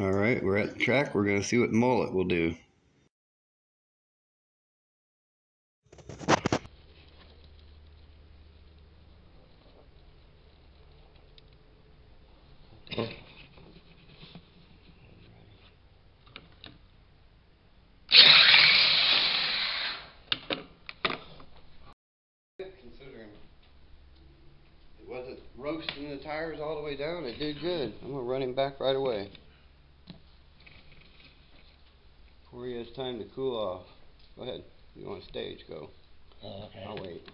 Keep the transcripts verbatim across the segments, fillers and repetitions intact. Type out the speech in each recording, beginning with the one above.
All right, we're at the track. We're going to see what mullet will do. Considering it wasn't roasting the tires all the way down, it did good. I'm going to run him back right away before he has time to cool off. Go ahead. You want to stage, go. Oh, okay. I'll wait.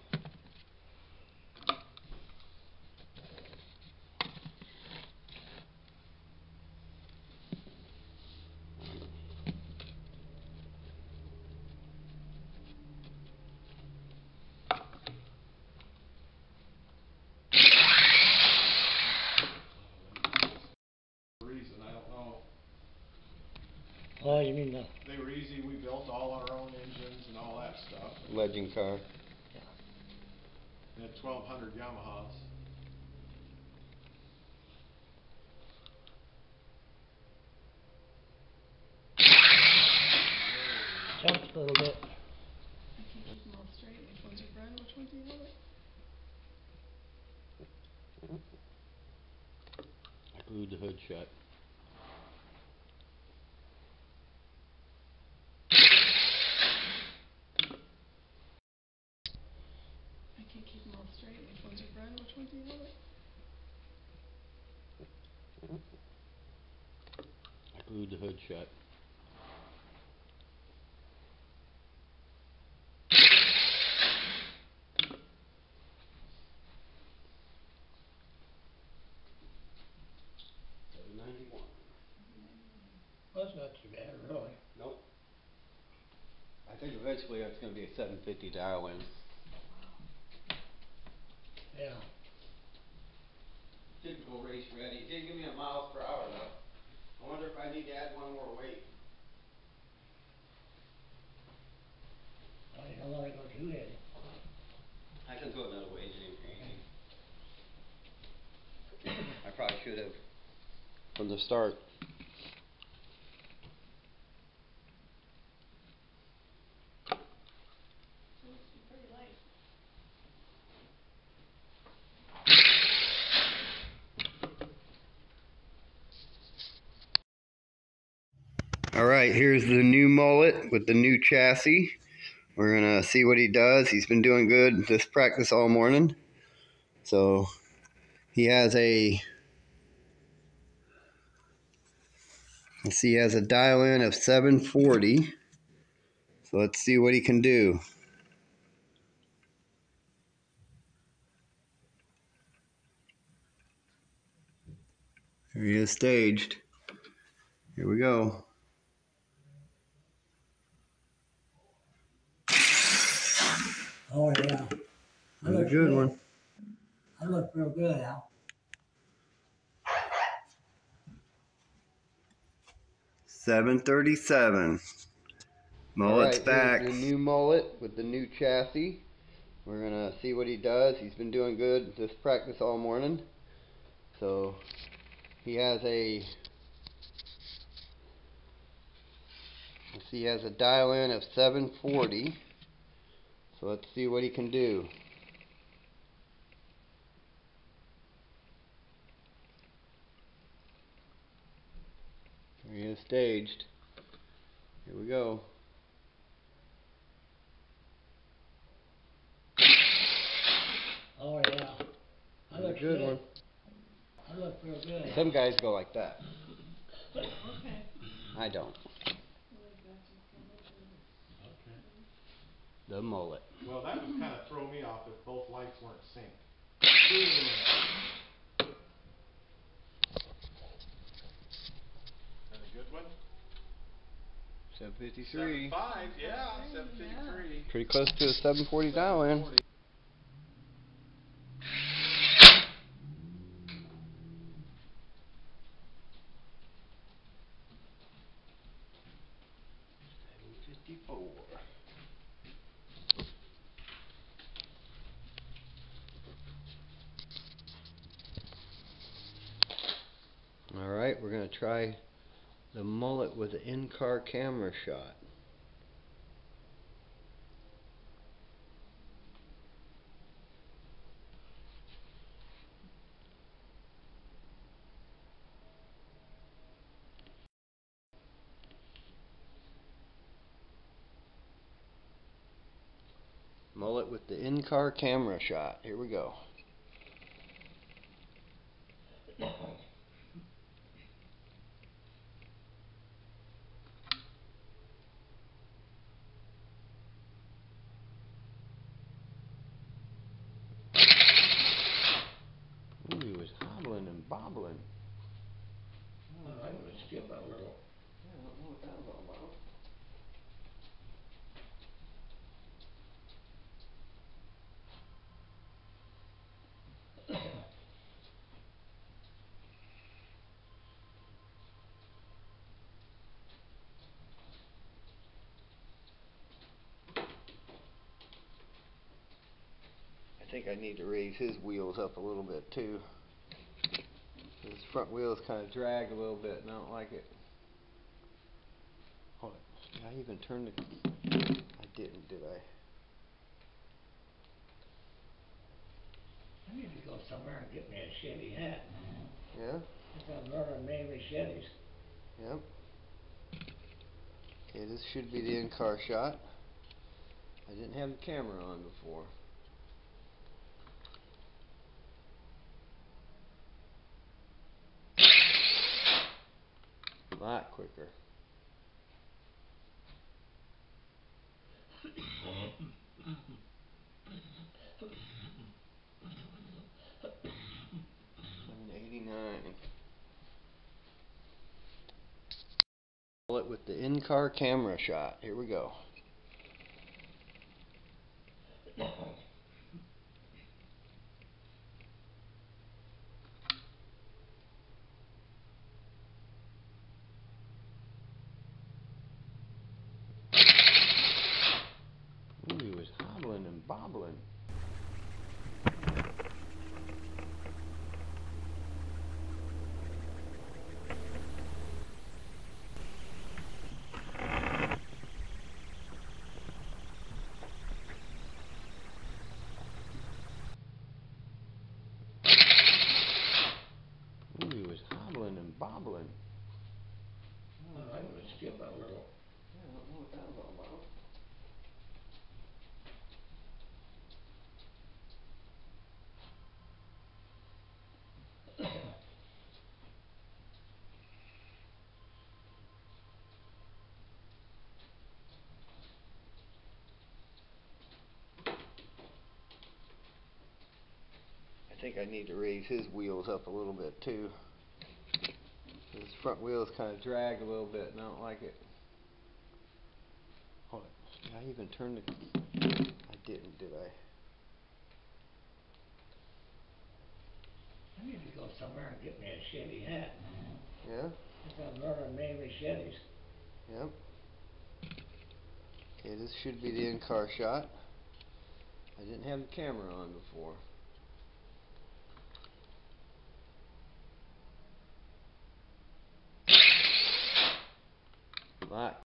Oh, you mean the... They were easy. We built all our own engines and all that stuff. Legend car. Yeah. We had twelve hundred Yamahas. Jumped a little bit. I can't keep them all straight. Which one's your friend? Which one's your bullet? I glued the hood shut. Straight, which one's your friend, which one's your bullet? I glued the hood shut. seven ninety-one. Well, that's not too bad, really. Nope. I think eventually that's going to be a seven fifty dial in. Yeah. Typical race ready. It did give me a miles per hour though. I wonder if I need to add one more weight. I don't want to go too heavy. I can throw another weight in. I probably should have from the start. Alright, here's the new mullet with the new chassis. We're going to see what he does. He's been doing good this practice all morning. So, he has a... Let's see, he has a dial-in of seven forty. So, let's see what he can do. There he is staged. Here we go. Oh, yeah. That's a good one. I look real good, Al. seven thirty-seven. Mullet's back. The new mullet with the new chassis. We're going to see what he does. He's been doing good this practice all morning. So, he has a... Let's see, he has a dial-in of seven forty. So let's see what he can do. There he is staged. Here we go. Oh yeah. I look good one. I look real good. Some guys go like that. Okay. I don't. The mullet. Well, that would kind of throw me off if both lights weren't synced. That a good one? seven fifty-three. seven five, yeah, seven fifty-three. Pretty close to a seven forty dial in. seven fifty-four. Alright, we're going to try the mullet with an in-car camera shot. Mullet with the in-car camera shot. Here we go. Ooh, he was hobbling and bobbling. Oh, I'm going to skip a little. Yeah, I don't know what that was all about. I think I need to raise his wheels up a little bit too. His front wheels kind of drag a little bit and I don't like it. Hold it. Did I even turn the... I didn't, did I? I need to go somewhere and get me a Chevy hat. Yeah? I've got Northern Navy Chevys. Yep. Okay, this should be the in-car shot. I didn't have the camera on before. A lot quicker. one eighty-nine. Pull it with the in-car camera shot. Here we go. Bobbling. Ooh, he was hobbling and bobbling. Oh, I'm going to skip a little. Yeah, I don't know what that was all about. I think I need to raise his wheels up a little bit too. His front wheels kind of drag a little bit and I don't like it. Hold it. Did I even turn the... I didn't, did I? I need to go somewhere and get me a Chevy hat. Yeah? I've got Northern Navy Chevys. Yep. Okay, this should be the in-car shot. I didn't have the camera on before. All right.